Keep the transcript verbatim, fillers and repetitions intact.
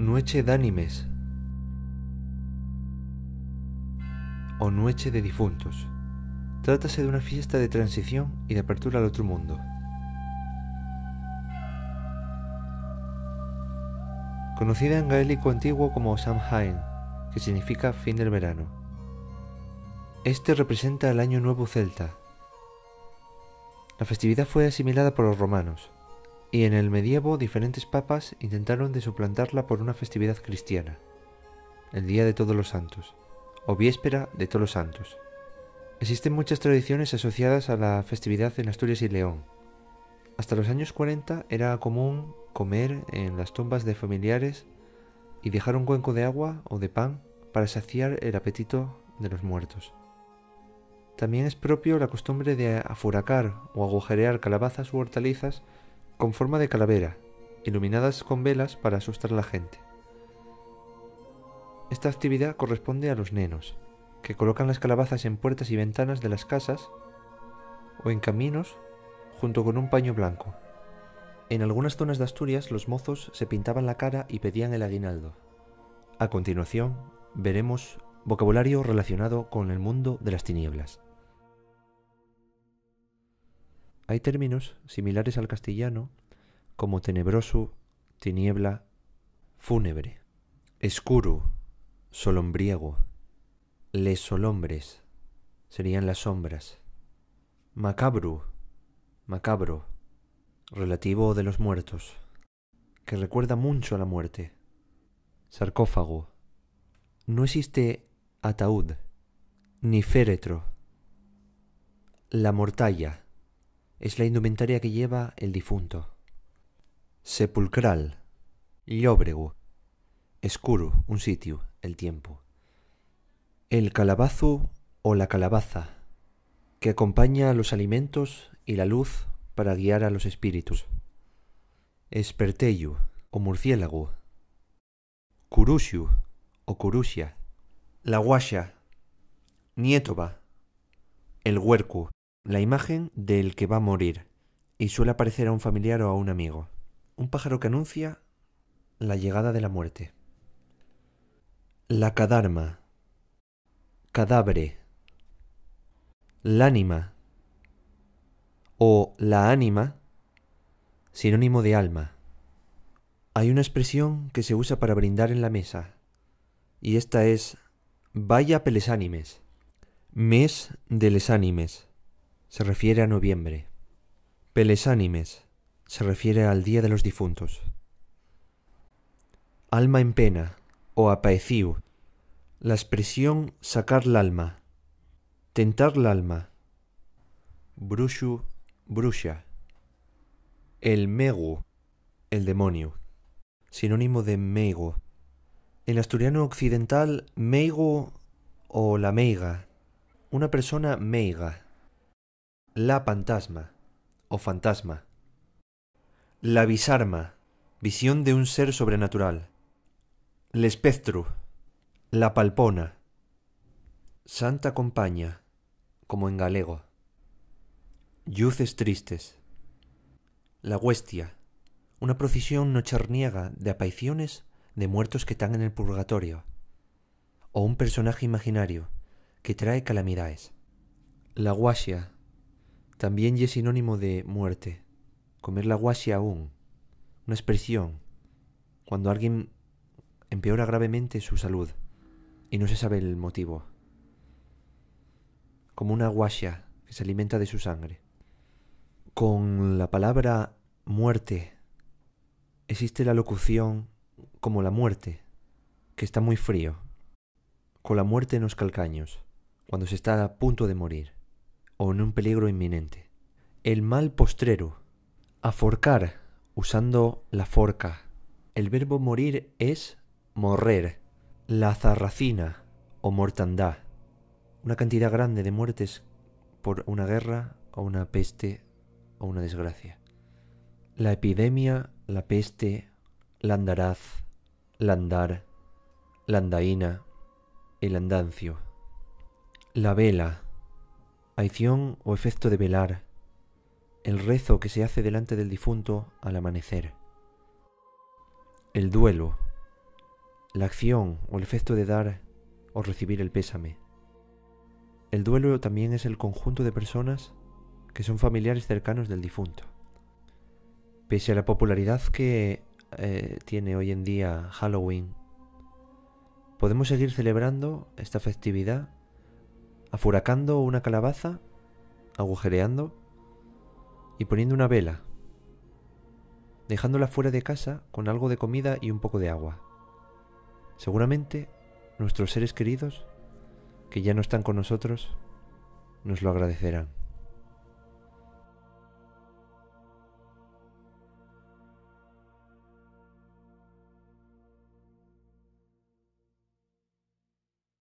Noche de Ánimes o Noche de Difuntos. Trátase de una fiesta de transición y de apertura al otro mundo. Conocida en gaélico antiguo como Samhain, que significa fin del verano. Este representa el Año Nuevo celta. La festividad fue asimilada por los romanos, y en el medievo diferentes papas intentaron de suplantarla por una festividad cristiana, el Día de Todos los Santos, o Víspera de Todos los Santos. Existen muchas tradiciones asociadas a la festividad en Asturias y León. Hasta los años cuarenta era común comer en las tumbas de familiares y dejar un cuenco de agua o de pan para saciar el apetito de los muertos. También es propio la costumbre de afuracar o agujerear calabazas u hortalizas con forma de calavera, iluminadas con velas para asustar a la gente. Esta actividad corresponde a los nenos, que colocan las calabazas en puertas y ventanas de las casas o en caminos junto con un paño blanco. En algunas zonas de Asturias los mozos se pintaban la cara y pedían el aguinaldo. A continuación veremos vocabulario relacionado con el mundo de las tinieblas. Hay términos similares al castellano como tenebroso, tiniebla, fúnebre, escuro, solombriego. Les solombres serían las sombras. Macabro, macabro, relativo de los muertos, que recuerda mucho a la muerte. Sarcófago. No existe ataúd, ni féretro. La mortalla es la indumentaria que lleva el difunto. Sepulcral, llóbrego, escuro, un sitio, el tiempo. El calabazo o la calabaza, que acompaña a los alimentos y la luz para guiar a los espíritus. Espertello o murciélago. Curusiu o curusia. La guasha. Niétoba. El huercu, la imagen del que va a morir, y suele aparecer a un familiar o a un amigo. Un pájaro que anuncia la llegada de la muerte. La cadarma. Cadáver, l'ánima o la ánima, sinónimo de alma. Hay una expresión que se usa para brindar en la mesa, y esta es vaya peles ánimes, mes de les ánimes, se refiere a noviembre. Peles ánimes, se refiere al día de los difuntos. Alma en pena o apaeciu. La expresión sacar el alma, tentar el alma. Bruxu, bruxa. El megu, el demonio, sinónimo de meigo. En asturiano occidental, meigo o la meiga, una persona meiga. La pantasma o fantasma. La visarma, visión de un ser sobrenatural. L'espectru. La palpona. Santa compañía, como en galego. Luces tristes. La huestia, una procesión nocharniega de apariciones de muertos que están en el purgatorio, o un personaje imaginario que trae calamidades. La guaxia, también y es sinónimo de muerte. Comer la guaxia aún, una expresión cuando alguien empeora gravemente su salud y no se sabe el motivo, como una guasha que se alimenta de su sangre. Con la palabra muerte existe la locución como la muerte, que está muy frío, con la muerte en los calcaños, cuando se está a punto de morir, o en un peligro inminente. El mal postrero, aforcar, usando la forca. El verbo morir es morrer. La zarracina o mortandad, una cantidad grande de muertes por una guerra o una peste o una desgracia. La epidemia, la peste, landaraz, landar, landaína, el andancio. La vela, acción o efecto de velar, el rezo que se hace delante del difunto al amanecer. El duelo, la acción o el efecto de dar o recibir el pésame. El duelo también es el conjunto de personas que son familiares cercanos del difunto. Pese a la popularidad que eh, tiene hoy en día Halloween, podemos seguir celebrando esta festividad afuracando una calabaza, agujereando y poniendo una vela, dejándola fuera de casa con algo de comida y un poco de agua. Seguramente nuestros seres queridos, que ya no están con nosotros, nos lo agradecerán.